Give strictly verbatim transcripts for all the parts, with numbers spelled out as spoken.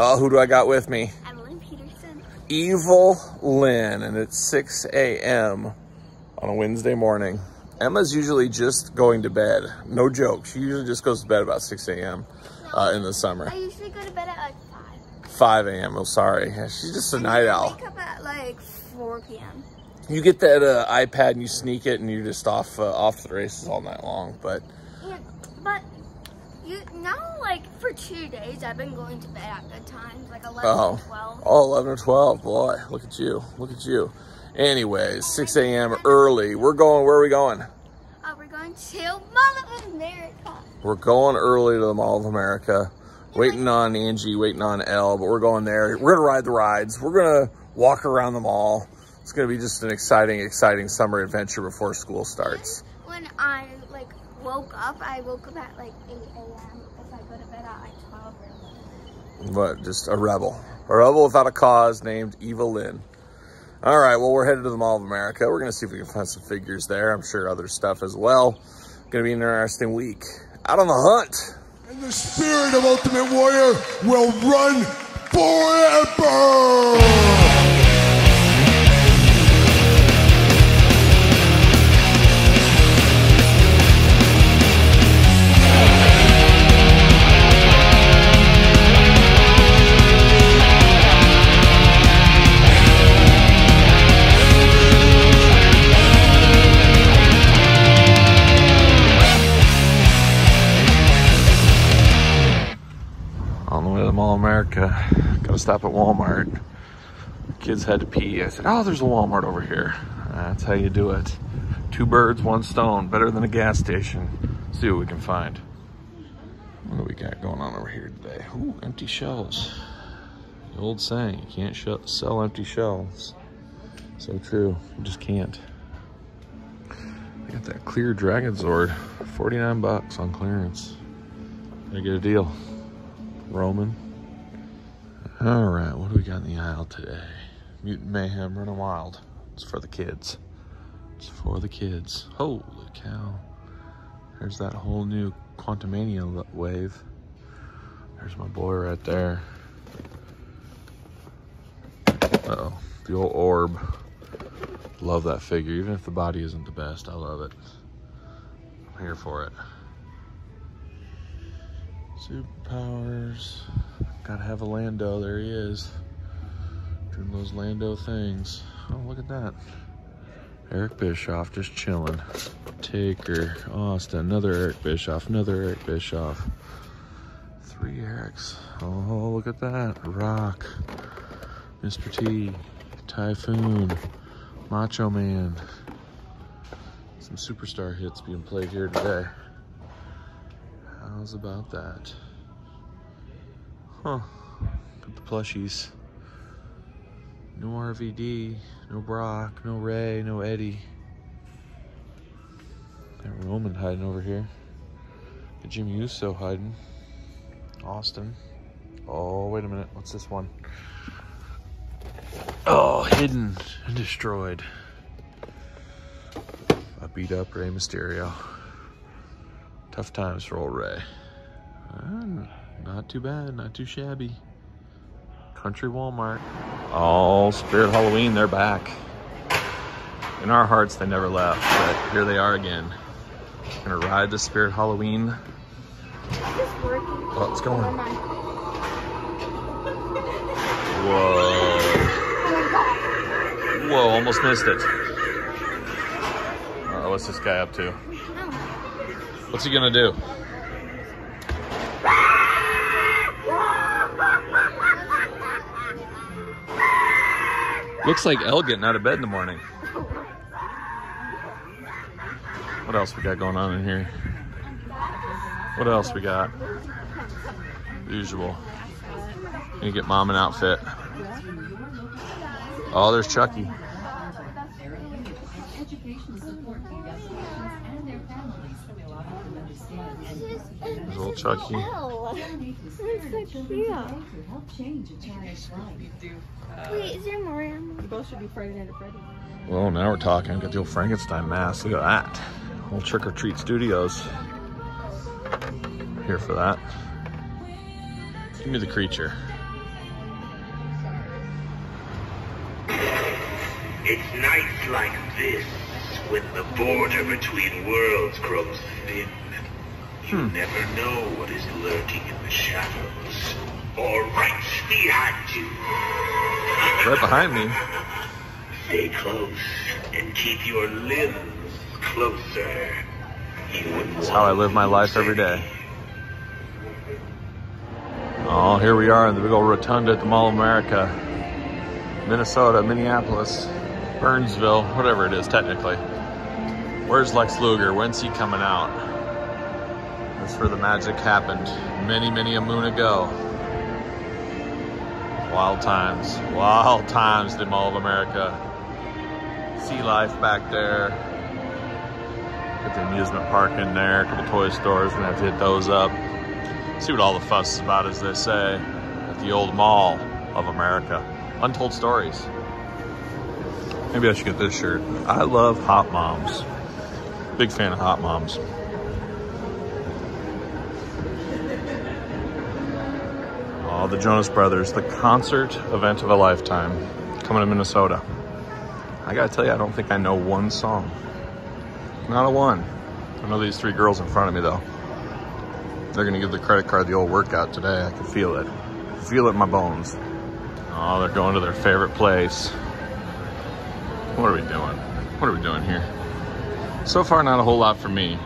Uh, who do I got with me? Evelyn Peterson. Evil Lynn, and it's six A M on a Wednesday morning. Emma's usually just going to bed. No joke. She usually just goes to bed about six A M No, uh, in the summer. I usually go to bed at like five. five A M Oh, sorry. Yeah, she's just a I night owl. I wake up at like four P M You get that uh, iPad and you sneak it and you're just off uh, off the races all night long. But yeah, but you now like for two days I've been going to bed at good times, like eleven oh. or twelve. Oh, eleven or twelve, boy! Look at you! Look at you! Anyways, six A M early. We're going. Where are we going? Uh, we're going to Mall of America. We're going early to the Mall of America. Waiting on Angie. Waiting on Elle. But we're going there. We're gonna ride the rides. We're gonna walk around the mall. It's gonna be just an exciting, exciting summer adventure before school starts. When I like woke up, I woke up at like eight A M If I go to bed at like twelve or eleven. But just a rebel, a rebel without a cause named Evil Lynn. All right, well, we're headed to the Mall of America. We're gonna see if we can find some figures there. I'm sure other stuff as well. Gonna be an interesting week. Out on the hunt. And the spirit of Ultimate Warrior will run forever. Mall of America. Gotta stop at Walmart. Kids had to pee. I said, oh, there's a Walmart over here. That's how you do it. Two birds, one stone. Better than a gas station. See what we can find. What do we got going on over here today? Ooh, empty shelves. The old saying, you can't sh sell empty shelves. So true. You just can't. I got that clear Dragon Zord. forty-nine bucks on clearance. Gotta get a deal. Roman. All right, what do we got in the aisle today? Mutant Mayhem Running Wild. It's for the kids. It's for the kids. Holy cow. There's that whole new Quantumania wave. There's my boy right there. Uh-oh. The old orb. Love that figure. Even if the body isn't the best, I love it. I'm here for it. Superpowers. Gotta have a Lando. There he is. Doing those Lando things. Oh, look at that. Eric Bischoff just chilling. Taker. Austin. Another Eric Bischoff. Another Eric Bischoff. Three Erics. Oh, look at that. Rock. Mister T. Typhoon. Macho Man. Some superstar hits being played here today. How's about that? Huh. Got the plushies. No R V D, no Brock, no Ray, no Eddie. Got Roman hiding over here. Got Jimmy Uso hiding. Austin. Oh, wait a minute. What's this one? Oh, hidden and destroyed. I beat up Rey Mysterio. Tough times for old Ray. Uh, not too bad, not too shabby. Country Walmart. Oh, Spirit Halloween, they're back. In our hearts, they never left, but here they are again. Gonna ride the Spirit Halloween. It's working. Oh, it's going. Oh, whoa. Whoa, almost missed it. Uh, what's this guy up to? What's he gonna do? Looks like Elle getting out of bed in the morning. What else we got going on in here? What else we got? Usual. You get mom an outfit. Oh, there's Chucky. Little Chucky. Oh, that's so cute. Wait, is there more? You both should be Friday Night at Freddy's. Well, now we're talking. Got the old Frankenstein mask. Look at that. Old Trick or Treat Studios. Here for that. Give me the creature. It's nights like this when the border between worlds grows thin. You hmm. never know what is lurking in the shadows, or right behind you. Right behind me. Stay close and keep your limbs closer. You That's how I live my life every day. Oh, here we are in the big old rotunda at the Mall of America. Minnesota, Minneapolis, Burnsville, whatever it is technically. Where's Lex Luger? When's he coming out? That's where the magic happened many, many a moon ago. Wild times, wild times, the Mall of America. Sea life back there. Got the amusement park in there, a couple toy stores, gonna have to hit those up. See what all the fuss is about, as they say, at the old Mall of America. Untold stories. Maybe I should get this shirt. I love Hot Moms. Big fan of Hot Moms. Oh, the Jonas Brothers, the concert event of a lifetime, coming to Minnesota. I gotta tell you, I don't think I know one song. Not a one. I know these three girls in front of me though. They're gonna give the credit card the old workout today. I can feel it. Feel it in my bones. Oh, they're going to their favorite place. What are we doing? What are we doing here? So far, not a whole lot for me.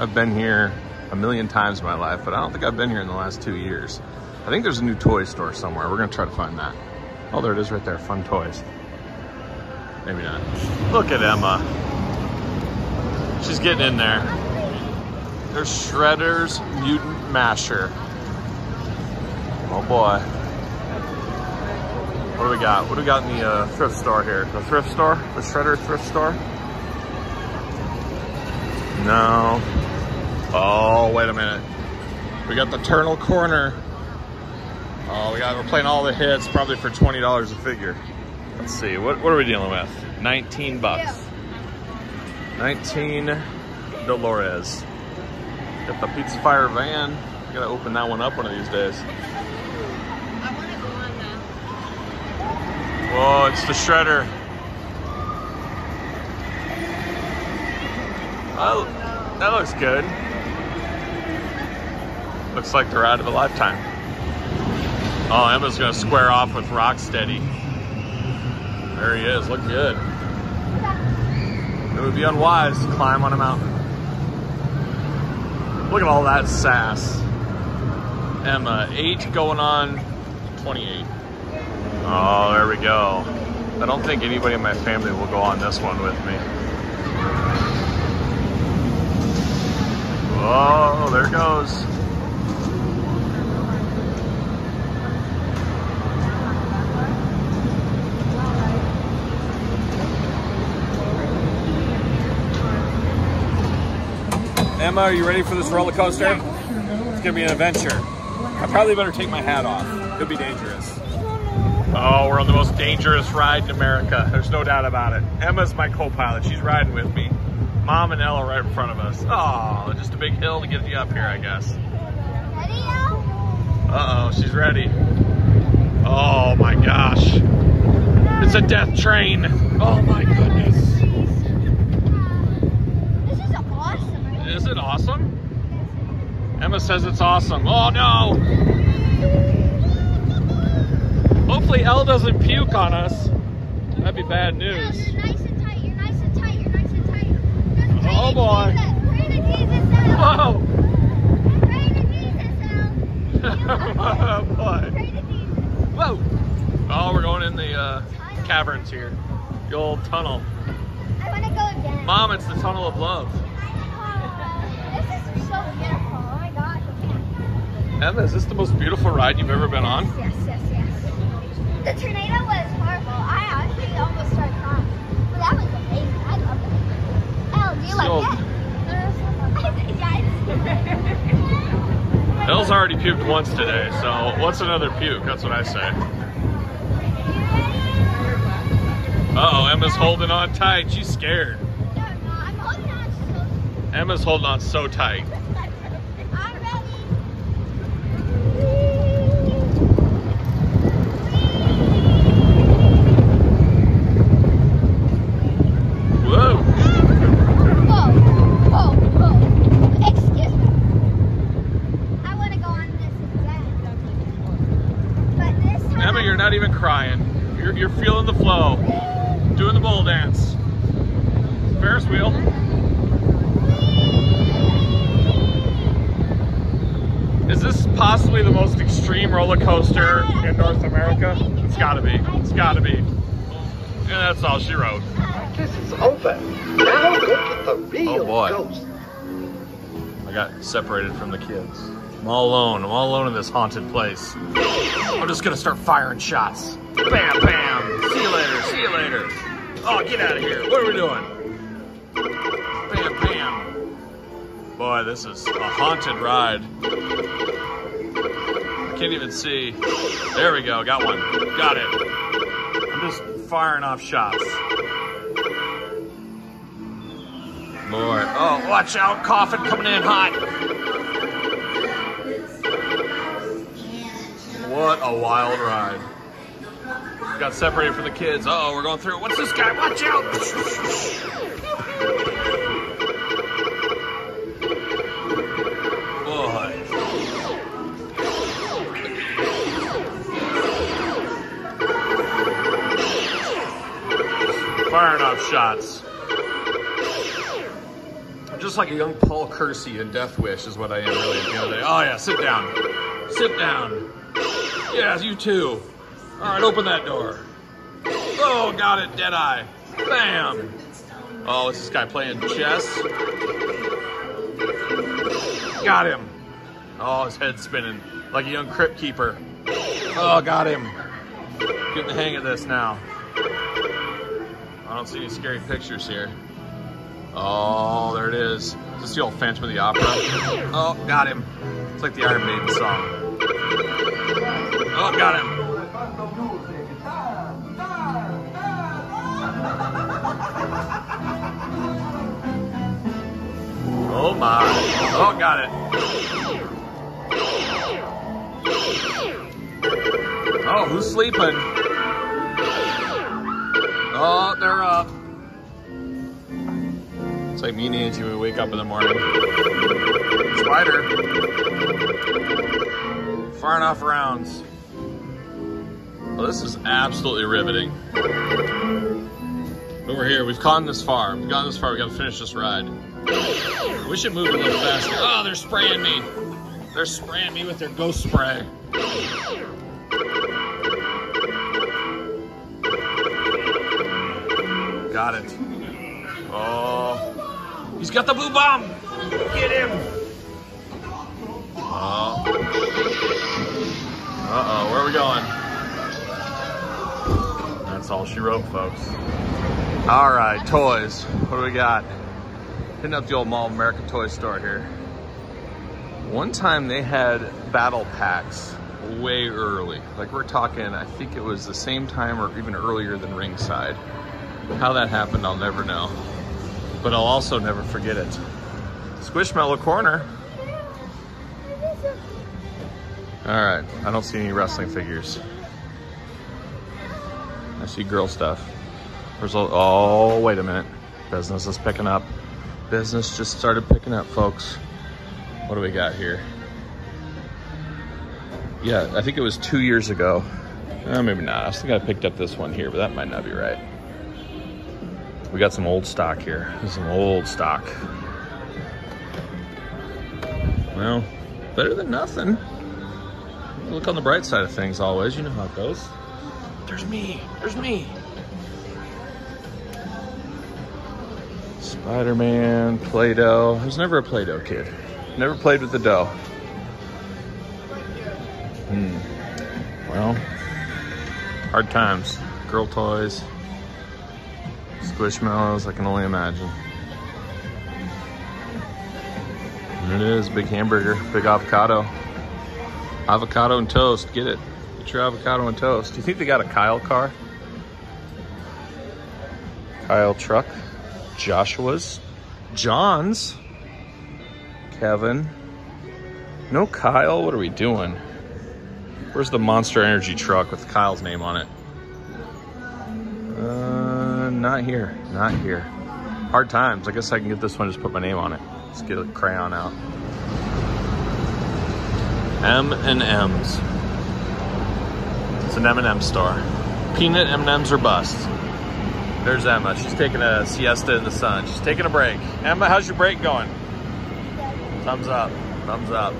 I've been here a million times in my life, but I don't think I've been here in the last two years. I think there's a new toy store somewhere. We're gonna try to find that. Oh, there it is right there, Fun Toys. Maybe not. Look at Emma. She's getting in there. There's Shredder's Mutant Masher. Oh boy. What do we got? What do we got in the uh, thrift store here? The thrift store? The Shredder thrift store? No. Oh, wait a minute. We got the Turtle Corner. Oh, we got, we're playing all the hits, probably for twenty dollars a figure. Let's see. What, what are we dealing with? nineteen bucks. Yeah. nineteen dollars. Got the Pizza Fire van. I gotta open that one up one of these days. Oh, it's the Shredder. Oh, that looks good. Looks like the ride of a lifetime. Oh, Emma's gonna square off with Rocksteady. There he is, look good. It would be unwise to climb on a mountain. Look at all that sass. Emma, eight going on twenty-eight. Oh, there we go. I don't think anybody in my family will go on this one with me. Oh, there goes. Emma, are you ready for this roller coaster? It's gonna be an adventure. I probably better take my hat off. Could be dangerous. Oh, we're on the most dangerous ride in America. There's no doubt about it. Emma's my co-pilot. She's riding with me. Mom and Elle are right in front of us. Oh, just a big hill to get you up here, I guess. Ready, Elle? Uh-oh, she's ready. Oh, my gosh. It's a death train. Oh, my goodness. This is awesome. Is it awesome? Emma says it's awesome. Oh, no. Hopefully Elle doesn't puke on us. That'd be bad news. No, you're nice and tight, you're nice and tight, you're nice and tight. Oh boy. Whoa. Pray to Jesus, Elle. Oh boy. Whoa. Oh, we're going in the uh, caverns here. The old tunnel. I want to go again. Mom, it's the tunnel of love. Oh, this is so beautiful. Oh my gosh. Emma, is this the most beautiful ride you've ever been on? Yes, yes, yes. The tornado was horrible. I actually almost started crying. But that was amazing. I love it. Elle, do you so, like it? Yeah, Elle's already puked once today, so what's another puke? That's what I say. Uh-oh, Emma's holding on tight. She's scared. No, no, I'm holding on so tight. Emma's holding on so tight. you're not even crying. You're, you're feeling the flow. Doing the bowl dance. Ferris wheel. Is this possibly the most extreme roller coaster in North America? It's gotta be. It's gotta be. And that's all she wrote. This is over. Now look at the real ghost. I got separated from the kids. I'm all alone. I'm all alone in this haunted place. I'm just gonna start firing shots. Bam, bam. See you later. See you later. Oh, get out of here. What are we doing? Bam, bam. Boy, this is a haunted ride. I can't even see. There we go. Got one. Got it. I'm just firing off shots. Lord. Oh, watch out. Coffin coming in hot. What a wild ride. Got separated from the kids. Uh-oh, we're going through. What's this guy? Watch out. Boy. Firing off shots. Just like a young Paul Kersey in Death Wish is what I am really at the end of the day. Oh yeah, sit down. Sit down. Yeah, you too. Alright, open that door. Oh, got it, dead eye. Bam! Oh, it's this guy playing chess. Got him. Oh, his head's spinning. Like a young Crypt Keeper. Oh, got him. Getting the hang of this now. I don't see any scary pictures here. Oh, there it is. Is this the old Phantom of the Opera? Oh, got him. It's like the Iron Maiden song. Oh, got him. Oh my. Oh, got it. Oh, who's sleeping? Oh, they're up. It's like me and Angie, we wake up in the morning. Spider. Firing off rounds. Well, this is absolutely riveting. Over here, we've gone this far. We've gone this far, we gotta finish this ride. We should move a little faster. Oh, they're spraying me. They're spraying me with their ghost spray. Got it. Oh. He's got the blue bomb! Get him! Oh. Uh-oh, where are we going? That's all she wrote, folks. All right, toys. What do we got? Hitting up the old Mall of America toy store here. One time they had battle packs way early. Like we're talking, I think it was the same time or even earlier than Ringside. How that happened, I'll never know. But I'll also never forget it. Squishmallow Corner. Alright, I don't see any wrestling figures. I see girl stuff. Oh, wait a minute. Business is picking up. Business just started picking up, folks. What do we got here? Yeah, I think it was two years ago. Uh, maybe not. I think I picked up this one here, but that might not be right. We got some old stock here. This is some old stock. Well, better than nothing. Look on the bright side of things always. You know how it goes. There's me. There's me. Spider-Man, Play-Doh. I was never a Play-Doh kid. Never played with the dough. Hmm. Well, hard times. Girl toys. Squishmallows, I can only imagine. There it is, big hamburger, big avocado. Avocado and toast, get it. Get your avocado and toast. Do you think they got a Kyle car? Kyle truck, Joshua's, John's, Kevin. No Kyle, what are we doing? Where's the Monster Energy truck with Kyle's name on it? Not here, not here. Hard times. I guess I can get this one, just put my name on it. Let's get a crayon out. M and M's. It's an M and M star. Peanut M and M's are bust. There's Emma. She's taking a siesta in the sun. She's taking a break. Emma, how's your break going? Thumbs up. Thumbs up.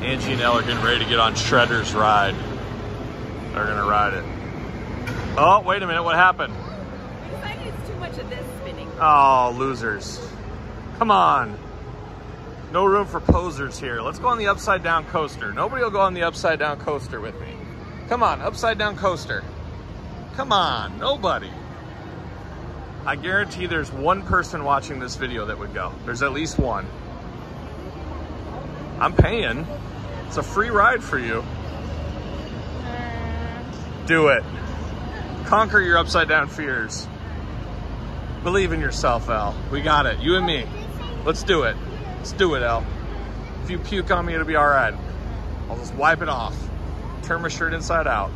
Angie and Elle are getting ready to get on Shredder's ride. They're going to ride it. Oh, wait a minute. What happened? I think it's too much of this spinning. Oh, losers. Come on. No room for posers here. Let's go on the upside down coaster. Nobody will go on the upside down coaster with me. Come on, upside down coaster. Come on, nobody. I guarantee there's one person watching this video that would go. There's at least one. I'm paying. It's a free ride for you. Do it. Conquer your upside down fears. Believe in yourself, Elle. We got it, you and me. Let's do it. Let's do it, Elle. If you puke on me, it'll be all right. I'll just wipe it off. Turn my shirt inside out.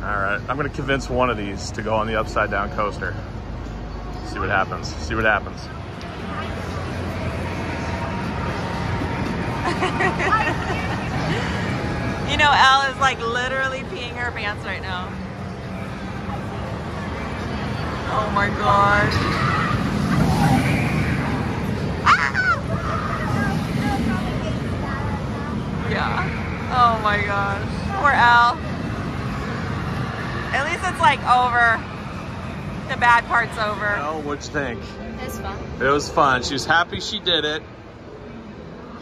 All right, I'm gonna convince one of these to go on the upside down coaster. See what happens, see what happens. You know, Elle is like literally peeing her pants right now. Oh my gosh. Ah! Yeah. Oh my gosh. Poor Elle. At least it's like over. The bad part's over. Oh, what'd you think? It was fun. It was fun. She was happy she did it.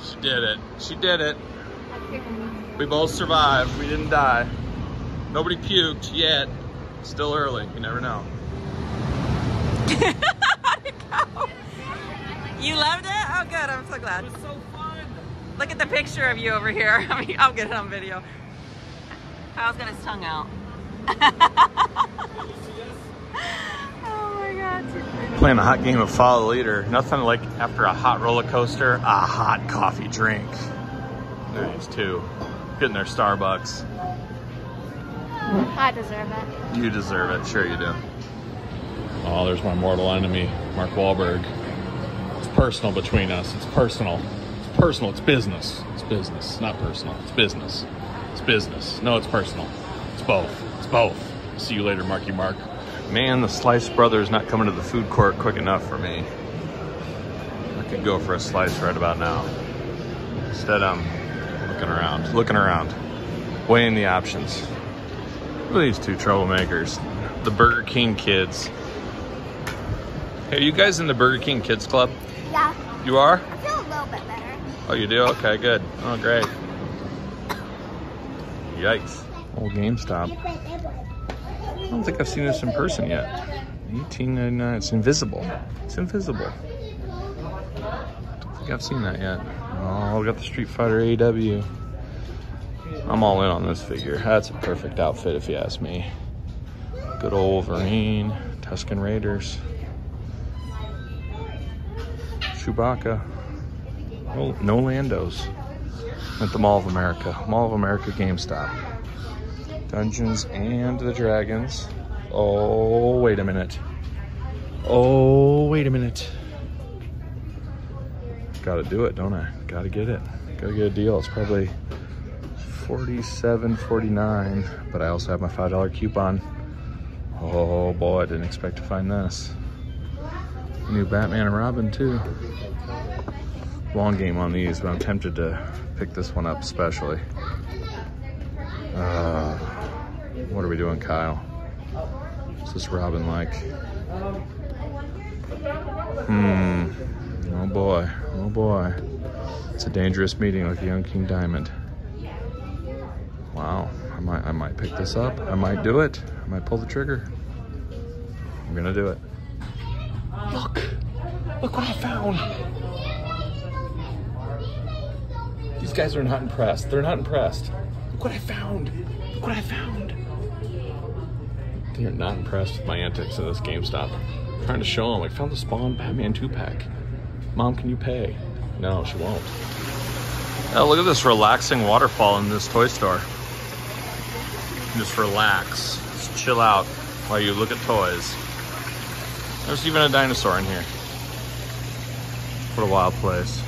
She did it. She did it. We both survived. We didn't die. Nobody puked yet. Still early. You never know. You loved it? Oh, good. I'm so glad. It was so fun. Look at the picture of you over here. I mean, I'll get it on video. Kyle's got his tongue out. Oh my God. Playing a hot game of follow the leader. Nothing like after a hot roller coaster, a hot coffee drink. Nice too. Getting their Starbucks. I deserve it. You deserve it. Sure you do. Oh, there's my mortal enemy, Mark Wahlberg. It's personal between us. It's personal. It's personal. It's business. It's business. It's not personal. It's business. It's business. No, it's personal. It's both. It's both. See you later, Marky Mark. Man, the Slice Brother's not coming to the food court quick enough for me. I could go for a slice right about now. Instead, I'm looking around, looking around, weighing the options. Look at these two troublemakers, the Burger King kids. Hey, are you guys in the Burger King Kids Club? Yeah. You are? I feel a little bit better. Oh, you do? Okay, good. Oh, great. Yikes. Old GameStop. I don't think I've seen this in person yet. eighteen ninety-nine. It's invisible. It's invisible. I don't think I've seen that yet. Oh, we got the Street Fighter A W. I'm all in on this figure. That's a perfect outfit if you ask me. Good old Wolverine, Tusken Raiders, Chewbacca. No, no Landos. At the Mall of America. Mall of America GameStop. Dungeons and the Dragons. Oh, wait a minute. Oh, wait a minute. Gotta do it, don't I? Gotta get it. Gotta get a deal. It's probably forty-seven forty-nine, but I also have my five dollar coupon. Oh boy, I didn't expect to find this. New Batman and Robin too. Long game on these, but I'm tempted to pick this one up especially. Uh, what are we doing, Kyle? What's this Robin like? Hmm. Oh boy, oh boy. It's a dangerous meeting with young King Diamond. Wow, I might, I might pick this up. I might do it. I might pull the trigger. I'm gonna do it. Look, look what I found. These guys are not impressed. They're not impressed. Look what I found. Look what I found. They are not impressed with my antics in this GameStop. I'm trying to show them. I found the Spawn Batman two pack. Mom, can you pay? No, she won't. Oh, look at this relaxing waterfall in this toy store. Just relax, just chill out while you look at toys. There's even a dinosaur in here. What a wild place.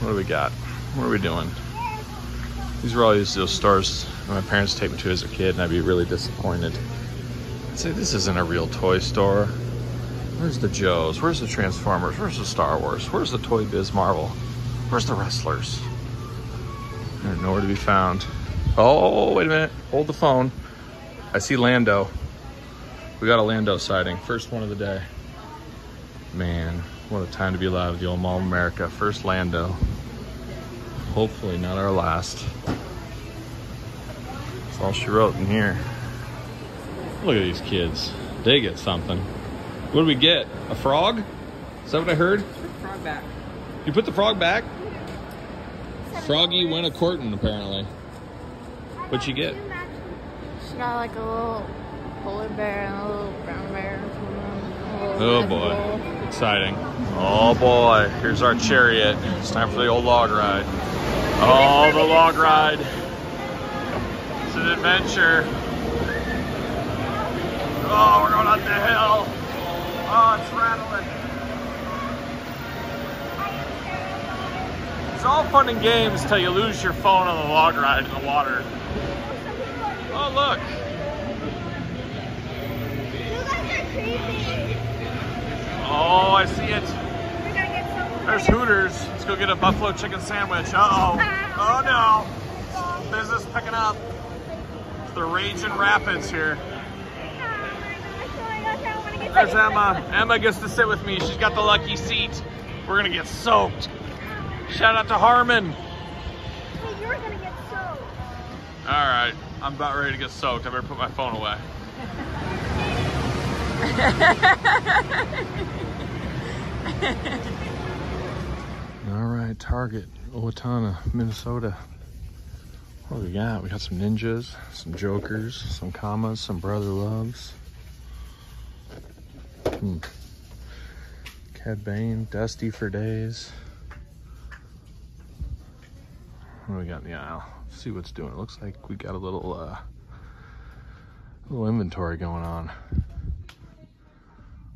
What do we got? What are we doing? These were always those stores my parents would take me to as a kid, and I'd be really disappointed. I'd say, this isn't a real toy store. Where's the Joes? Where's the Transformers? Where's the Star Wars? Where's the Toy Biz Marvel? Where's the wrestlers? They're nowhere to be found. Oh, wait a minute. Hold the phone. I see Lando. We got a Lando sighting. First one of the day. Man, what a time to be alive at the old Mall of America. First Lando. Hopefully not our last. That's all she wrote in here. Look at these kids. They get something. What did we get? A frog? Is that what I heard? Put the frog back. You put the frog back? Froggy went a courtin', apparently. What'd you get? She got like a little polar bear and a little brown bear. And a little oh boy. Bowl. Exciting. Oh boy. Here's our chariot. It's time for the old log ride. Oh, the log ride. It's an adventure. Oh, we're going up the hill. Oh, it's rattling. It's all fun and games till you lose your phone on the log ride in the water. Oh, look. Those guys are crazy. Oh, I see it. There's Hooters. Let's go get a buffalo chicken sandwich. Uh-oh. Oh, no. Business picking up. It's the raging rapids here. There's Emma. Emma gets to sit with me. She's got the lucky seat. We're going to get soaked. Shout out to Harmon. Hey, you're gonna get soaked. All right, I'm about ready to get soaked. I better put my phone away. All right, Target, Owatonna, Minnesota. What do we got? We got some ninjas, some jokers, some commas, some brother loves. Hmm. Cad Bane, Dusty for days. What do we got in the aisle? Let's see what's doing. It looks like we got a little uh little inventory going on.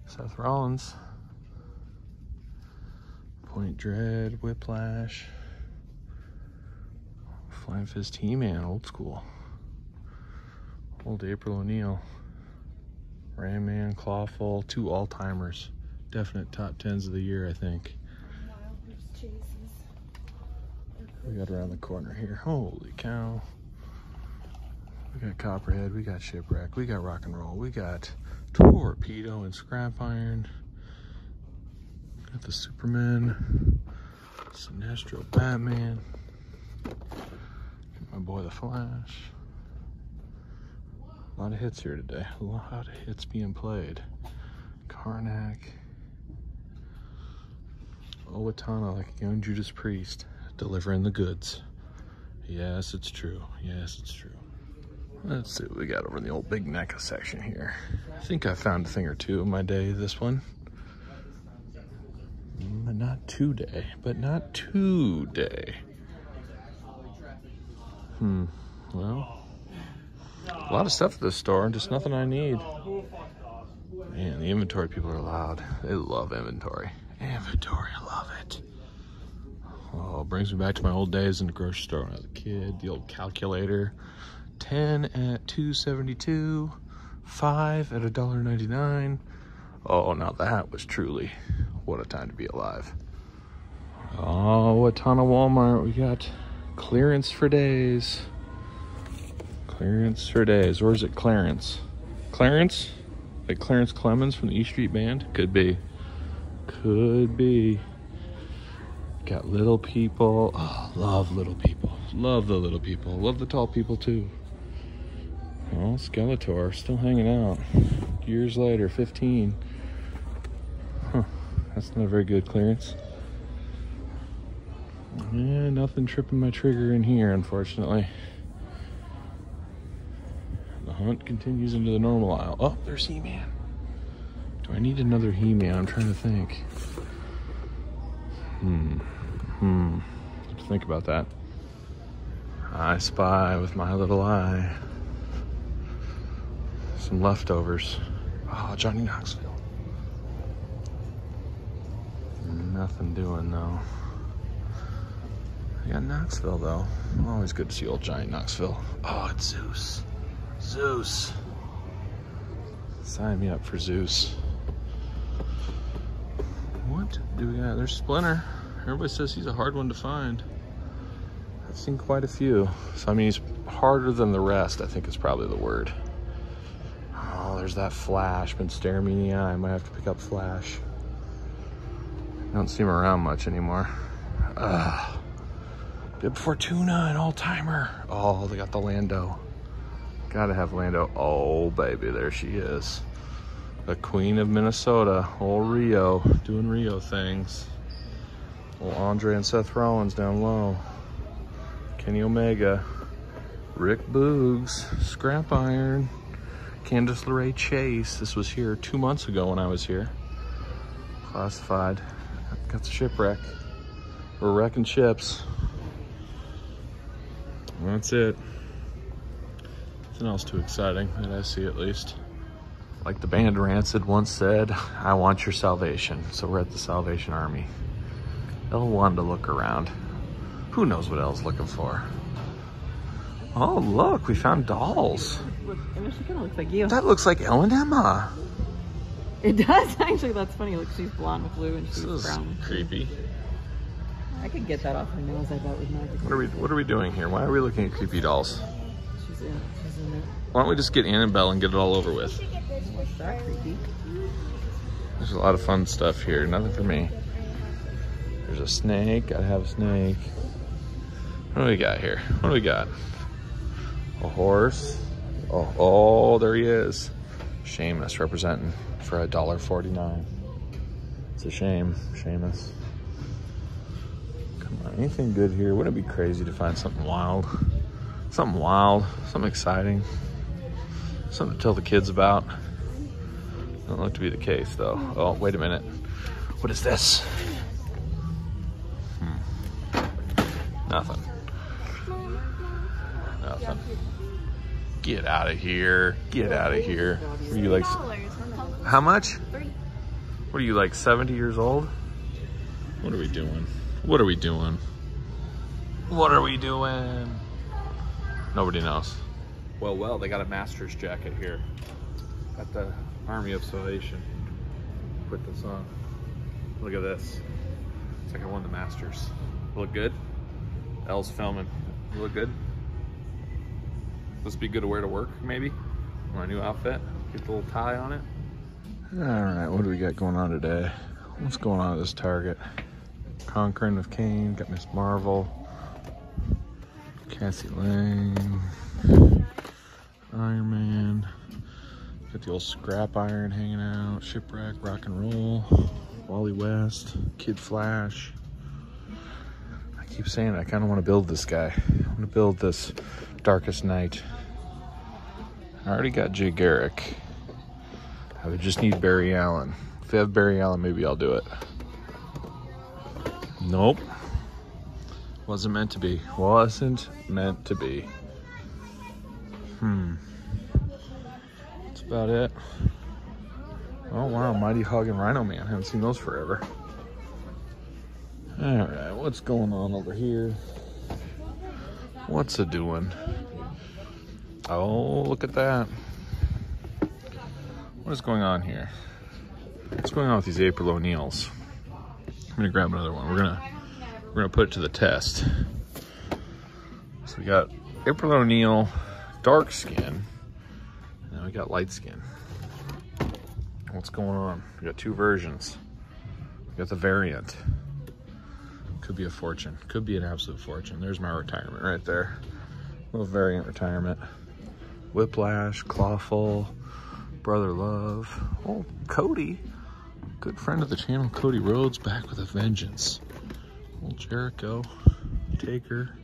Seth Rollins, Point Dread, Whiplash, Flying Fist, He-Man, old school, old April O'Neil, Ram Man, Clawful, two all-timers, definite top tens of the year, I think. We got around the corner here. Holy cow. We got Copperhead. We got Shipwreck. We got Rock and Roll. We got Torpedo and Scrap Iron. We got the Superman. Sinestro, Batman. Got my boy the Flash. A lot of hits here today. A lot of hits being played. Karnak. Owatonna, like a young Judas Priest. Delivering the goods. Yes, it's true. Yes, it's true. Let's see what we got over in the old Big NECA section here. I think I found a thing or two in my day, this one. But not today. But not today. Hmm. Well, a lot of stuff at this store. Just nothing I need. Man, the inventory people are loud. They love inventory. Inventory. I love it. Oh, brings me back to my old days in the grocery store when I was a kid. The old calculator. ten at two seventy-two. five at a dollar ninety-nine. Oh, now that was truly what a time to be alive. Oh, what ton of Walmart. We got clearance for days. Clearance for days. Or is it Clarence? Clarence? Like Clarence Clemens from the E Street Band? Could be. Could be. Got little people. Oh, love little people. Love the little people. Love the tall people too. Oh, Skeletor still hanging out. Years later, fifteen. Huh, that's not a very good clearance. Yeah, nothing tripping my trigger in here, unfortunately. The hunt continues into the normal aisle. Oh, there's He-Man. Do I need another He-Man? I'm trying to think. Hmm. Hmm. Let's think about that. I spy with my little eye. Some leftovers. Oh, Johnny Knoxville. Nothing doing though. Yeah, Knoxville, though. Always good to see old giant Knoxville. Oh, it's Zeus. Zeus. Sign me up for Zeus. What do we got? There's Splinter. Everybody says he's a hard one to find. I've seen quite a few. So, I mean, he's harder than the rest, I think is probably the word. Oh, there's that Flash. Been staring me in the eye. I might have to pick up Flash. I don't see him around much anymore. Ugh. Bib Fortuna, an all-timer. Oh, they got the Lando. Gotta have Lando. Oh, baby, there she is. The queen of Minnesota. Old Rio, doing Rio things. Old Andre and Seth Rollins down low. Kenny Omega. Rick Boogs. Scrap Iron. Candice LeRae Chase. This was here two months ago when I was here. Classified. Got the Shipwreck. We're wrecking ships. That's it. Nothing else too exciting that I see, at least. Like the band Rancid once said, I want your salvation. So we're at the Salvation Army. They'll want to look around. Who knows what Elle's looking for? Oh, look, we found dolls. I mean, she kind of looks like you. That looks like Ellen Emma. It does, actually. That's funny. Look, she's blonde with blue and she's this brown. This is creepy. I could get that off her nails, I bet, with magic. What are we What are we doing here? Why are we looking at creepy dolls? She's in. She's in there. Why don't we just get Annabelle and get it all over with? What's that creepy? There's a lot of fun stuff here. Nothing for me. There's a snake. Gotta have a snake. What do we got here? What do we got? A horse. Oh, oh, there he is. Sheamus representing for a dollar forty-nine. It's a shame, Sheamus. Anything good here? Wouldn't it be crazy to find something wild? Something wild, something exciting, something to tell the kids about. Doesn't look to be the case, though. Oh, wait a minute. What is this? Hmm. Nothing. Nothing. Get out of here. Get out of here. What are you like? How much? What are you like, seventy years old? What are we doing? What are we doing? What are we doing? Nobody knows. Well, well, they got a master's jacket here at the Army of Salvation. Put this on. Look at this. It's like I won the Masters. Look good? Elle's filming. Look good? This would be good to wear to work, maybe? My new outfit. Get the little tie on it. All right, what do we got going on today? What's going on at this Target? Conquering of Kane, got Miss Marvel, Cassie Lang, Iron Man, got the old Scrap Iron hanging out, Shipwreck, Rock and Roll, Wally West, Kid Flash. I keep saying it, I kind of want to build this guy. I want to build this Darkest Knight. I already got Jay Garrick. I would just need Barry Allen. If they have Barry Allen, maybe I'll do it. Nope. Wasn't meant to be. Wasn't meant to be. Hmm. That's about it. Oh, wow. Mighty Hog and Rhino Man. Haven't seen those forever. All right. What's going on over here? What's it doing? Oh, look at that. What is going on here? What's going on with these April O'Neils? I'm gonna grab another one. We're gonna we're gonna put it to the test. So we got April O'Neil, dark skin, and then we got light skin. What's going on? We got two versions. We got the variant. Could be a fortune. Could be an absolute fortune. There's my retirement right there. A little variant retirement. Whiplash, Clawful, Brother Love. Oh, Cody. Good friend of the channel, Cody Rhodes, back with a vengeance. Old Jericho, Taker.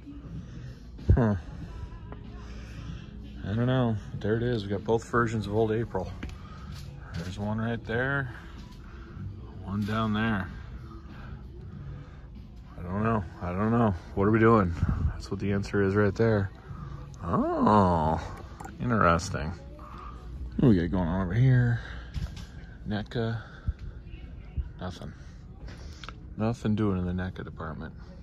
Huh. I don't know. There it is. We got both versions of old April. There's one right there. One down there. I don't know. I don't know. What are we doing? That's what the answer is right there. Oh. Interesting. What do we got going on over here? NECA. Nothing. Nothing doing in the N E C A department.